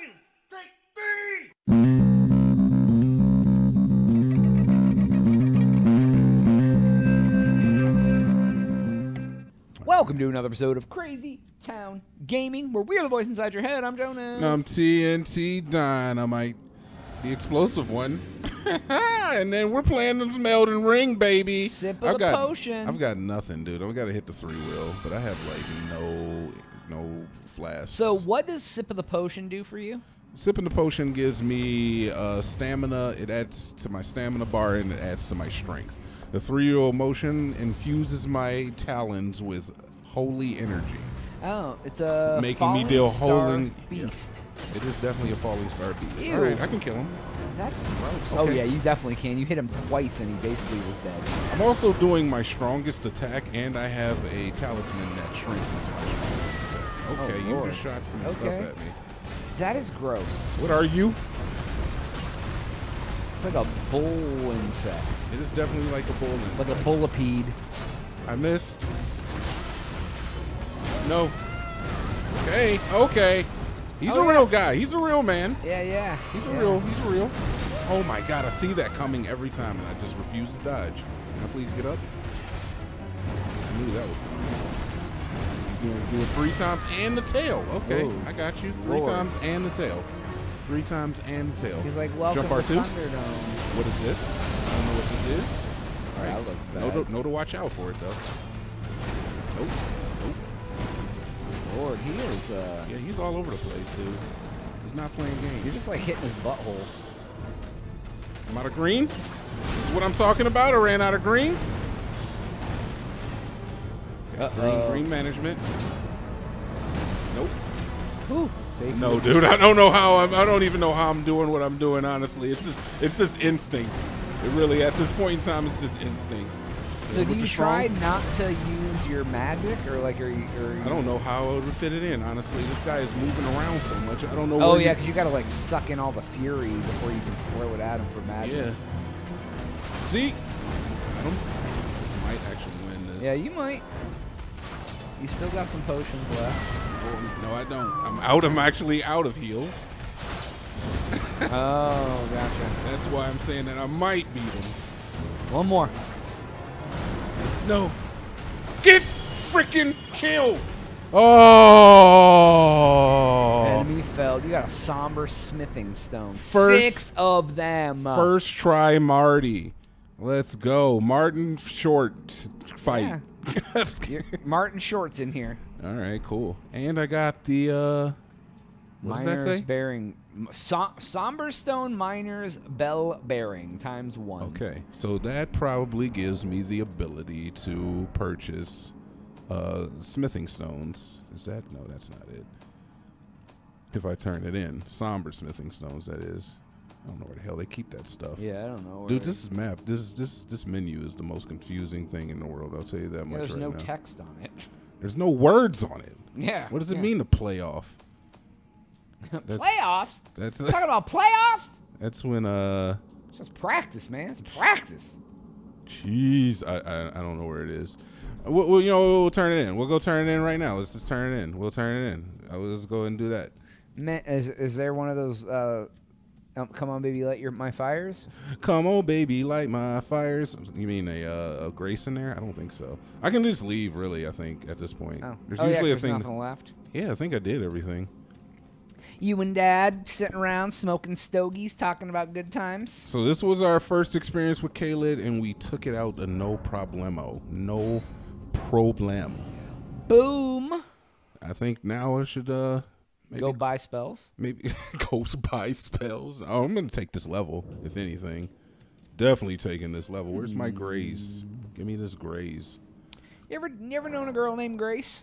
you take me? Welcome to another episode of Crazy Town Gaming, where we're the voice inside your head. I'm Jonas. And I'm TNT Dynamite, the explosive one. And then we're playing some Elden Ring, baby. Sip of the potion. I've got nothing, dude. I've got to hit the three wheel, but I have like no flasks. So what does Sip of the Potion do for you? Sipping the potion gives me stamina. It adds to my stamina bar, and it adds to my strength. The three-year-old motion infuses my talons with holy energy. Oh, it's a making me deal holy beast. Yeah. It is definitely a falling star beast. Ew. All right, I can kill him. That's gross. Okay. Oh yeah, you definitely can. You hit him twice, and he basically was dead. I'm also doing my strongest attack, and I have a talisman that shrinks my strongest attack. Okay, oh, you just shot some stuff at me. That is gross. What are you? It's like a bull insect. It is definitely like a bull insect. Like a bullipede. I missed. No. Okay, okay. He's a real guy. He's a real man. Yeah, yeah. He's a real. He's real. Oh my God! I see that coming every time, and I just refuse to dodge. Can I please get up? I knew that was coming. Do it three times and the tail. Okay, whoa. I got you. Three times and the tail. Three times and the tail. He's like, welcome to Thunderdome. What is this? I don't know what this is. All right, that looks bad. No to watch out for it though. Nope. Nope. Lord, he is. Yeah, he's all over the place, dude. He's not playing games. You're just like hitting his butthole. I'm out of green. This is what I'm talking about. I ran out of green. Green management. Nope. Ooh, safe. No, dude. I don't know how I don't even know how I'm doing what I'm doing. Honestly, it's just instincts. It really, at this point in time, it's just instincts. So do you try not to use your magic, or like, I don't know how it would fit it in. Honestly, this guy is moving around so much. I don't know. Oh yeah, because you got to like suck in all the fury before you can throw it at him for madness. Yeah. See, I might actually win this. Yeah, you might. You still got some potions left. No, I don't. I'm out. I'm actually out of heals. Oh, gotcha. That's why I'm saying that I might beat him. One more. No. Get freaking killed. Oh. Enemy fell. You got a somber smithing stone. Six of them. First try, Marty. Let's go. Martin Short fight. Yeah. Martin Short's in here. All right, cool. And I got the what does that say? Bearing Somberstone Miner's Bell Bearing ×1. Okay, so that probably gives me the ability to purchase smithing stones. Is that no? That's not it. If I turn it in, somber smithing stones. That is. I don't know where the hell they keep that stuff. Yeah, I don't know. Dude, this map, this menu is the most confusing thing in the world. I'll tell you that much right now. There's no text on it. There's no words on it. Yeah. What does it mean to playoff? Playoffs? That's talking about playoffs? That's when it's just practice, man. It's practice. Jeez, I don't know where it is. Well, you know, we'll turn it in. We'll go turn it in right now. Let's just turn it in. We'll turn it in. I'll just go ahead and do that. Man, is there one of those? Come on, baby, light my fires. Come on, baby, light my fires. You mean a grace in there? I don't think so. I can just leave, really. I think at this point. Oh, there's usually a thing nothing left. Yeah, I think I did everything. You and Dad sitting around smoking stogies, talking about good times. So this was our first experience with Caelid, and we took it out a no problemo, no problem. Boom. I think now I should maybe go buy spells. Maybe go buy spells. Oh, I'm going to take this level, if anything. Definitely taking this level. Where's my Grace? Give me this Grace. You ever known a girl named Grace?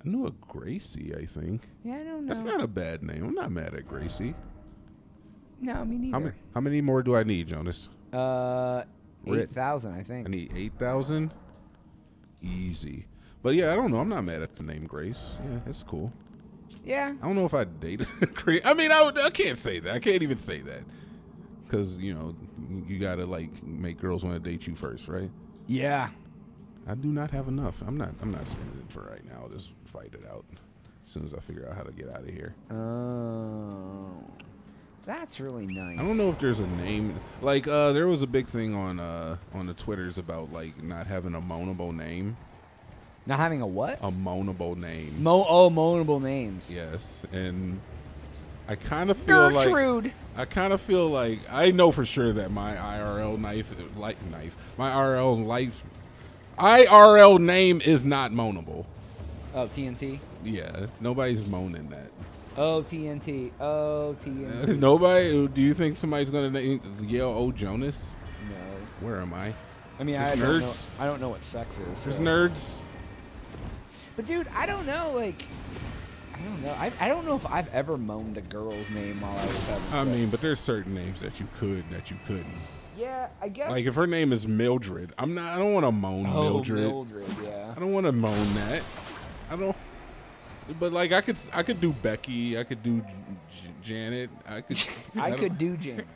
I knew a Gracie, I think. Yeah, I don't know. That's not a bad name. I'm not mad at Gracie. No, me neither. How many more do I need, Jonas? 8,000, I think. I need 8,000? Easy. But yeah, I don't know. I'm not mad at the name Grace. Yeah, that's cool. Yeah. I don't know if I dated Grace. I mean, I can't say that. I can't even say that. Because, you know, you got to, like, make girls want to date you first, right? Yeah. I do not have enough. I'm not spending it for right now. Just fight it out. as soon as I figure out how to get out of here. Oh, that's really nice. I don't know if there's a name. Like, there was a big thing on the Twitters about, like, not having a moanable name. Not having a what? A moanable name. Moanable names. Yes, and I kind of feel Gertrude. Like I kind of feel like I know for sure that my IRL name is not moanable. Oh, TNT. Yeah, nobody's moaning that. Oh, TNT. Oh, TNT. Nobody. Do you think somebody's gonna yell, "Oh, Jonas"? No. Where am I? I mean, there's nerds. I don't know what sex is. There's nerds. But dude, I don't know. Like, I don't know. I don't know if I've ever moaned a girl's name while I was having sex. I mean, but there's certain names that you could, that you couldn't. Yeah, I guess. Like if her name is Mildred, I'm not. I don't want to moan Mildred. Oh, Mildred. Yeah. I don't want to moan that. I don't. But like, I could do Becky. I could do Janet. I could do Janet.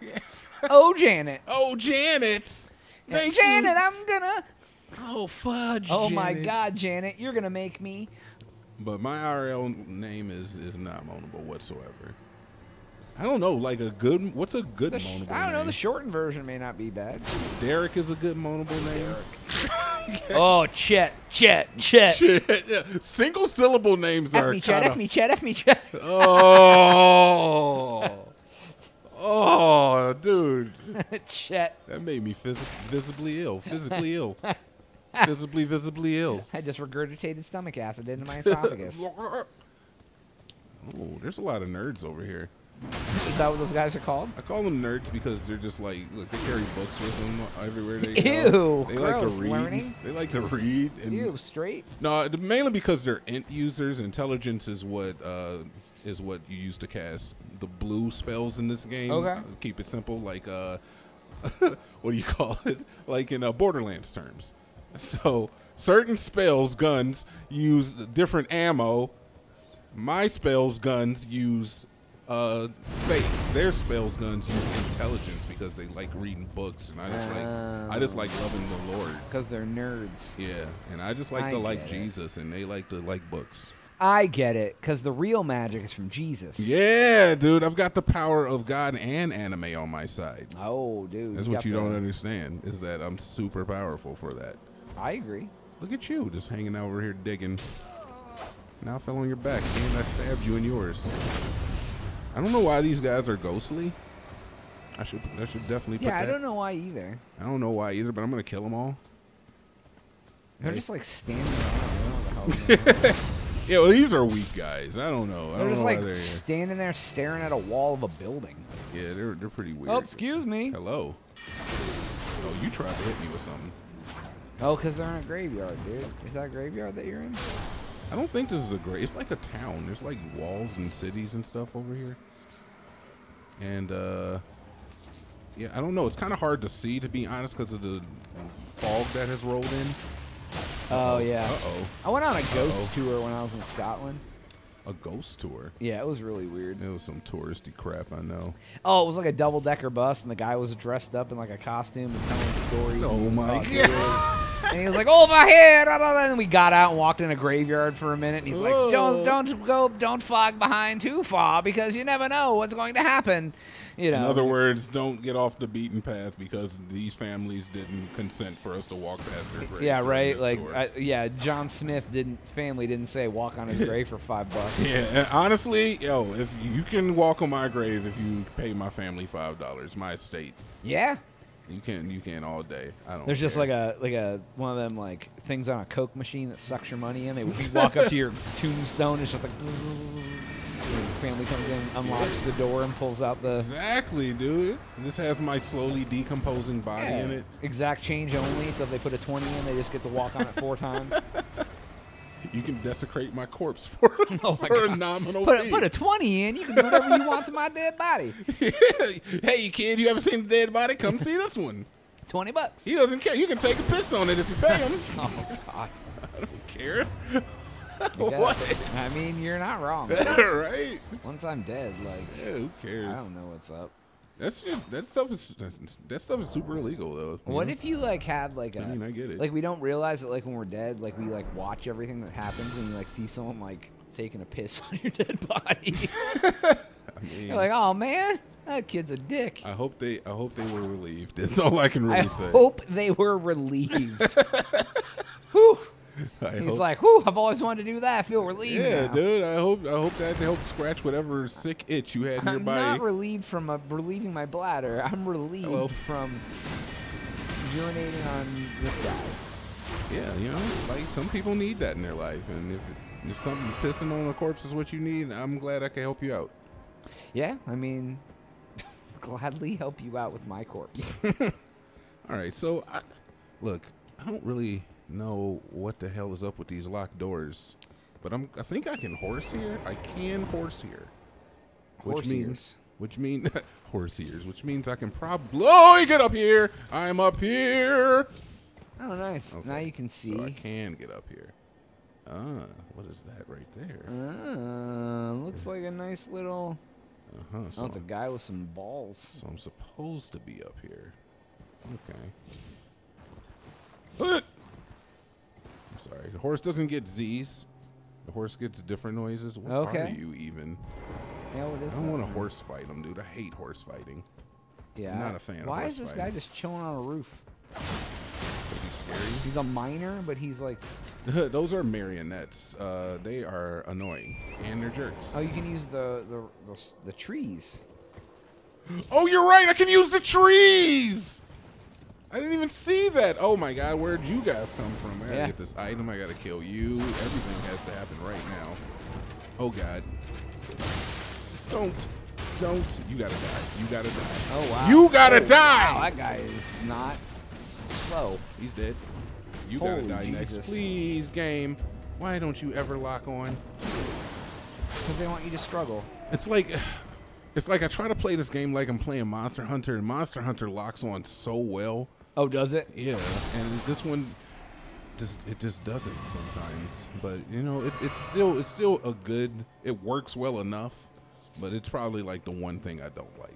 Oh, Janet. Oh, Janet. Thank Janet, you. I'm gonna. Oh, fudge, oh, Janet. My God, Janet, you're going to make me. But my IRL name is not moanable whatsoever. I don't know, like a good, what's a good moanable name? I don't know, the shortened version may not be bad. Derek is a good moanable name. Yes. Oh, Chet. Yeah. Single syllable names are kind of... F me, Chet. Oh. Oh, dude. Chet. That made me physically ill. Visibly ill. I just regurgitated stomach acid into my esophagus. Oh, there's a lot of nerds over here. Is that what those guys are called? I call them nerds because they're just like, look, they carry books with them everywhere they go. Ew, they gross, like to read. Learning? They like to read. And ew, straight? No, mainly because they're int users. Intelligence is what you use to cast the blue spells in this game. Okay. Keep it simple, like what do you call it? Like in Borderlands terms. So certain spells, guns, use different ammo. My spells, guns, use faith. Their spells, guns, use intelligence because they like reading books, and I just like loving the Lord. Because they're nerds. Yeah, and I just like to like Jesus, and they like to like books. I get it, because the real magic is from Jesus. Yeah, dude, I've got the power of God and anime on my side. Oh, dude. That's what you don't understand, is that I'm super powerful for that. I agree. Look at you, just hanging out over here digging. Now I fell on your back, and I stabbed you in yours. I don't know why these guys are ghostly. I should definitely put that. I don't know why either. I don't know why either, but I'm going to kill them all. They're just like standing around. I don't know what the hell is going on. Yeah, well, these are weak guys. I don't know. They're just like standing there staring at a wall of a building. Yeah, they're pretty weird. Oh, excuse me. Hello. Oh, you tried to hit me with something. Oh, because they're in a graveyard, dude. Is that a graveyard that you're in? I don't think this is a graveyard. It's like a town. There's like walls and cities and stuff over here. And, yeah, I don't know. It's kind of hard to see, to be honest, because of the fog that has rolled in. Oh, yeah. Uh-oh. I went on a ghost tour when I was in Scotland. A ghost tour? Yeah, it was really weird. It was some touristy crap, I know. Oh, it was like a double-decker bus, and the guy was dressed up in like a costume and telling stories. Oh, my God. And he was like, over here! And we got out and walked in a graveyard for a minute. And he's whoa. Like, don't fog behind too far, because you never know what's going to happen. You know. In other words, don't get off the beaten path because these families didn't consent for us to walk past their grave. Yeah, right. Like, yeah, John Smith family didn't say walk on his grave for $5. Yeah, and honestly, yo, if you can walk on my grave if you pay my family $5, my estate. Yeah. You can all day. I don't. There's care. Just like a one of them like things on a Coke machine that sucks your money in. They walk up to your tombstone. It's just like. Family comes in, unlocks the door, and pulls out the... Exactly, dude. This has my slowly decomposing body in it. Exact change only, so if they put a 20 in, they just get to walk on it 4 times. You can desecrate my corpse for, for a nominal fee. Put a 20 in, you can do whatever you want to my dead body. Yeah. Hey, kid, you haven't seen the dead body? Come see this one. $20. He doesn't care. You can take a piss on it if you pay him. Oh, God. I don't care. What? I mean, you're not wrong. Right? Once I'm dead, like, yeah, who cares? I don't know what's up. That stuff is super illegal, though. What if you like had like a? I mean, I get it. Like we don't realize that like when we're dead, like we like watch everything that happens and like see someone like taking a piss on your dead body. I mean, you're like, oh man, that kid's a dick. I hope they were relieved. That's all I can really say. I hope they were relieved. Whew. He's like, whew, I've always wanted to do that. I feel relieved. Yeah, now. Dude. I hope that helped scratch whatever sick itch you had in your body. I'm not relieved from relieving my bladder. I'm relieved from urinating on this guy. Yeah, you know, like some people need that in their life, and if something pissing on a corpse is what you need, I'm glad I can help you out. Yeah, I mean, gladly help you out with my corpse. All right, so look, I don't really know what the hell is up with these locked doors, but I think I can horse here. I can horse here, which means horse ears, which means I can probably get up here. I'm up here. Oh, nice. Okay. Now you can see. So I can get up here. Ah, what is that right there? Looks like a nice little... Uh-huh. So it's a guy with some balls. So I'm supposed to be up here. Okay. I'm sorry. The horse doesn't get Z's. The horse gets different noises. What are you even? Yeah, what is I don't want to horse fight him, dude. I hate horse fighting. Yeah. I'm not a fan of horse fighting. Why is this guy just chilling on a roof? He's a miner, but he's like... Those are marionettes. They are annoying. And they're jerks. Oh, you can use the trees. Oh, you're right. I can use the trees. I didn't even see that. Oh, my God. Where'd you guys come from? I got to get this item. I got to kill you. Everything has to happen right now. Oh, God. Don't. Don't. You got to die. You got to die. Oh, wow. You got to die. Wow, that guy is not... Slow. He's dead. You gotta die next. Please, game. Why don't you ever lock on? Because they want you to struggle. It's like I try to play this game like I'm playing Monster Hunter, and Monster Hunter locks on so well. Oh, does it? Yeah. And this one, it just doesn't sometimes. But you know, it's still a good. It works well enough, but it's probably like the one thing I don't like.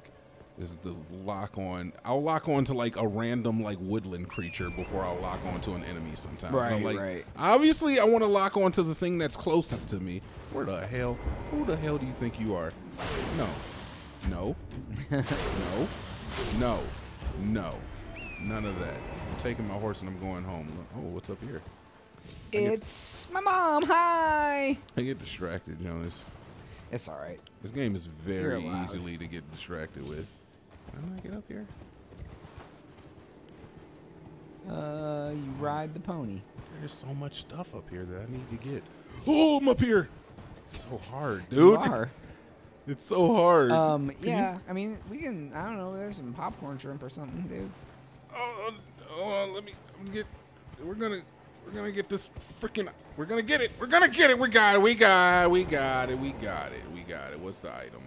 Is the lock on. I'll lock on to like a random like woodland creature before I'll lock on to an enemy sometimes. Right, like, right. Obviously, I want to lock on to the thing that's closest to me. Where the hell? Who the hell do you think you are? No. No. No. No. No. None of that. I'm taking my horse and I'm going home. Oh, what's up here? It's my mom. Hi. I get distracted, Jonas. It's all right. This game is very easily to get distracted with. How do I get up here? You ride the pony. There's so much stuff up here that I need to get. Oh, I'm up here. It's so hard, dude. You are. It's so hard. Yeah. I mean, we can. I don't know. There's some popcorn shrimp or something, dude. Oh, hold on. Let me get. We're gonna get this freaking. We're gonna get it. We're gonna get it. We got it. We got it. We got it. We got it. We got it. What's the item?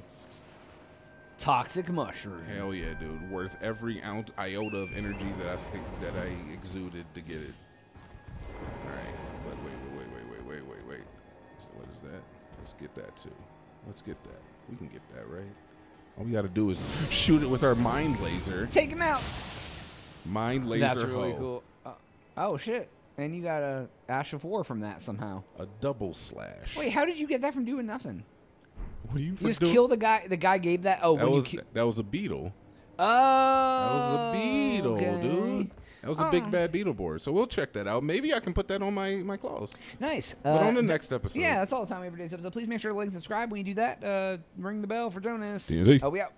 Toxic mushroom. Hell yeah, dude! Worth every ounce, iota of energy that I exuded to get it. All right, but wait. So what is that? Let's get that too. Let's get that. We can get that, right? All we gotta do is shoot it with our mind laser. Take him out. Mind laser. That's really cool. Oh shit! And you got a Ash of War from that somehow. A double slash. Wait, how did you get that from doing nothing? What do you just kill the guy? The guy gave that. Oh, that was a beetle. Oh, that was a beetle, dude. That was a big bad beetle board. So we'll check that out. Maybe I can put that on my claws. Nice. But on the next episode. Yeah, that's all the time we have for today's episode. Please make sure to like and subscribe. When you do that, ring the bell for Jonas. TNT. Oh, we out.